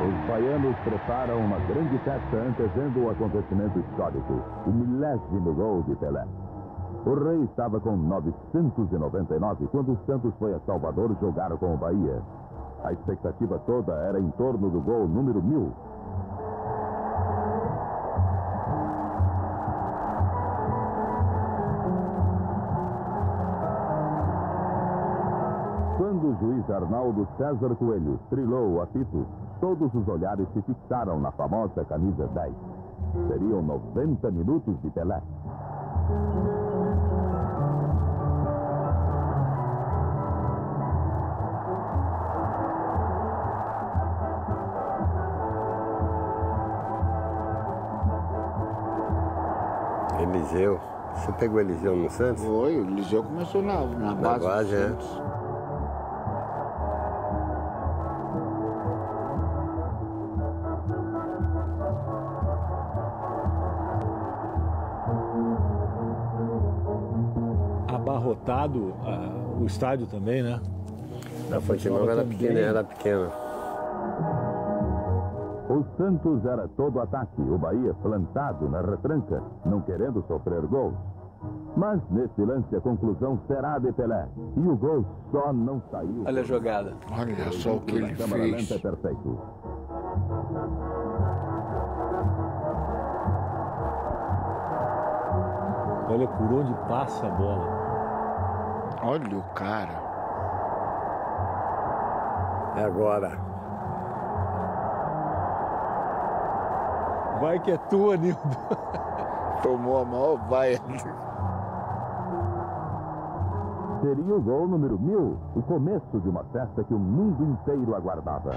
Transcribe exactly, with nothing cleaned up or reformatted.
Os baianos preparam uma grande festa antevendo o acontecimento histórico, o milésimo gol de Pelé. O rei estava com novecentos e noventa e nove quando o Santos foi a Salvador jogar com o Bahia. A expectativa toda era em torno do gol número mil. Quando o juiz Arnaldo César Coelho trilou o apito, todos os olhares se fixaram na famosa camisa dez. Seriam noventa minutos de Pelé. Eliseu. Você pegou Eliseu no Santos? Foi, o Eliseu começou na, na, na base, base do Santos. É. Abarrotado uh, o estádio também, né? Na Fonte Nova era pequena, era pequena. O Santos era todo ataque, o Bahia plantado na retranca, não querendo sofrer gols. Mas nesse lance a conclusão será de Pelé, e o gol só não saiu. Olha a jogada. Olha só o que ele fez. A câmera lenta é perfeito. Olha por onde passa a bola. Olha o cara. É agora. Vai que é tua, Nildo. Tomou a maior vaia. Seria o gol número mil, o começo de uma festa que o mundo inteiro aguardava.